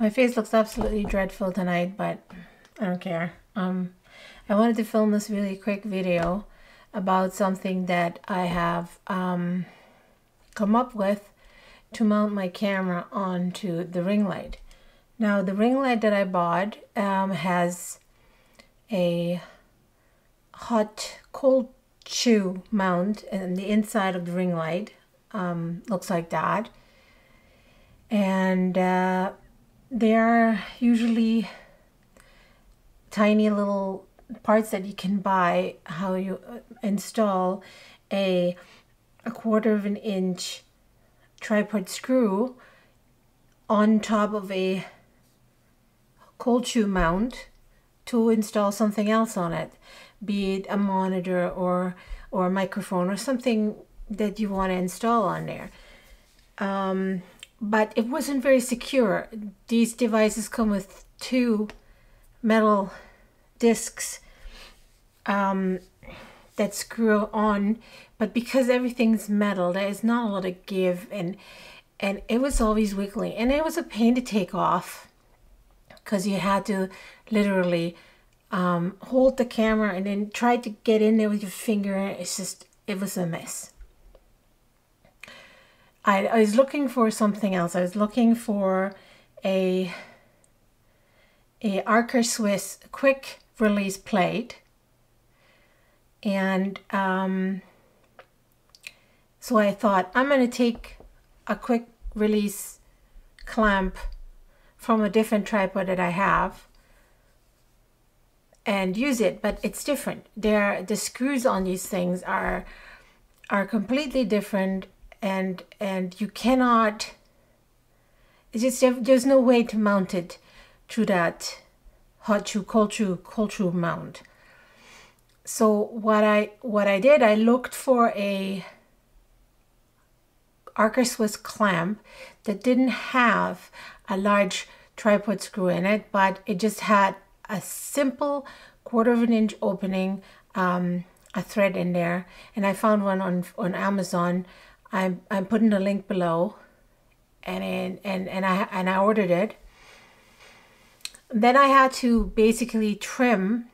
My face looks absolutely dreadful tonight, but I don't care. I wanted to film this really quick video about something that I have come up with to mount my camera onto the ring light. Now, the ring light that I bought has a hot cold shoe mount, and the inside of the ring light looks like that. And they are usually tiny little parts that you can buy how you install a 1/4 inch tripod screw on top of a cold shoe mount to install something else on it, be it a monitor or a microphone or something that you want to install on there. But it wasn't very secure. These devices come with 2 metal discs that screw on, but because everything's metal, there's not a lot of give, and it was always wiggling, and it was a pain to take off because you had to literally hold the camera and then try to get in there with your finger. It's just, it was a mess. I was looking for something else. I was looking for a Arca Swiss quick release plate, and so I thought, I'm going to take a quick release clamp from a different tripod that I have and use it, but it's different. The screws on these things are completely different, and you cannot, it's just, there's no way to mount it to that hot shoe, cold shoe mount. So what I did, I looked for a Arca Swiss clamp that didn't have a large tripod screw in it, but it just had a simple 1/4 inch opening, a thread in there, and I found one on Amazon. I'm putting the link below, and I ordered it. Then I had to basically trim,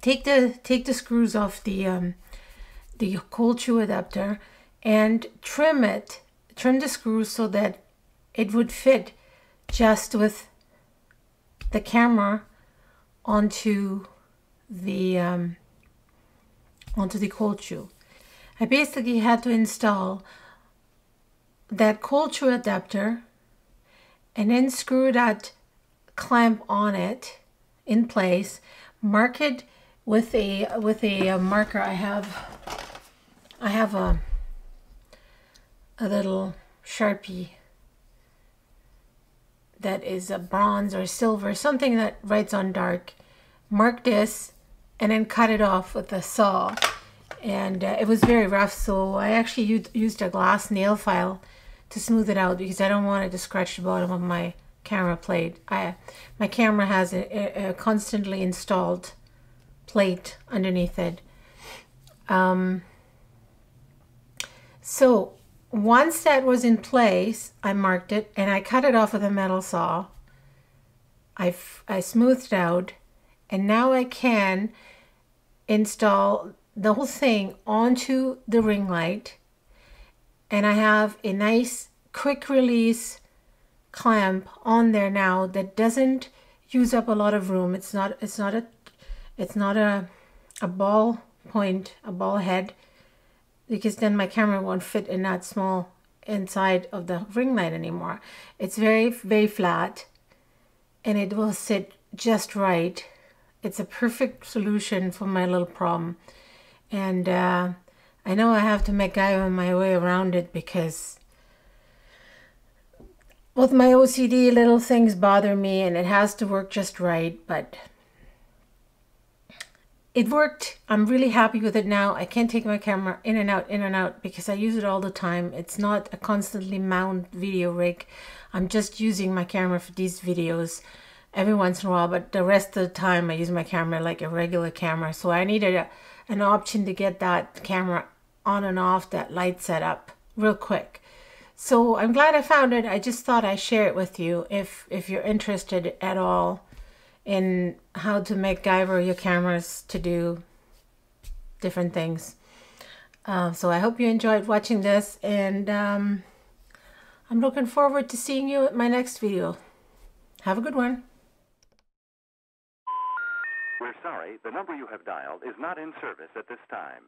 take the screws off the cold shoe adapter, and trim the screws so that it would fit just with the camera onto the cold shoe. I basically had to install that cold shoe adapter and then screw that clamp on it in place, mark it with a marker. I have a little Sharpie that is a bronze or silver, something that writes on dark. Mark this and then cut it off with a saw, and it was very rough, so I actually used a glass nail file to smooth it out because I don't want it to scratch the bottom of my camera plate. My camera has a constantly installed plate underneath it. So once that was in place, I marked it and I cut it off with a metal saw. I smoothed it out, and now I can install the whole thing onto the ring light, and I have a nice quick release clamp on there now that doesn't use up a lot of room. It's not a ball point, a ball head, because then my camera won't fit in that small inside of the ring light anymore. It's very, very flat, and it will sit just right. It's a perfect solution for my little problem. And I know I have to MacGyver my way around it because with my OCD, little things bother me and it has to work just right, but it worked. I'm really happy with it now. I can't take my camera in and out, because I use it all the time. It's not a constantly mount video rig. I'm just using my camera for these videos every once in a while, but the rest of the time I use my camera like a regular camera. So I needed an option to get that camera on and off that light setup real quick. So I'm glad I found it. I just thought I'd share it with you if you're interested at all in how to make MacGyver your cameras to do different things. So I hope you enjoyed watching this, and I'm looking forward to seeing you at my next video. Have a good one. We're sorry, the number you have dialed is not in service at this time.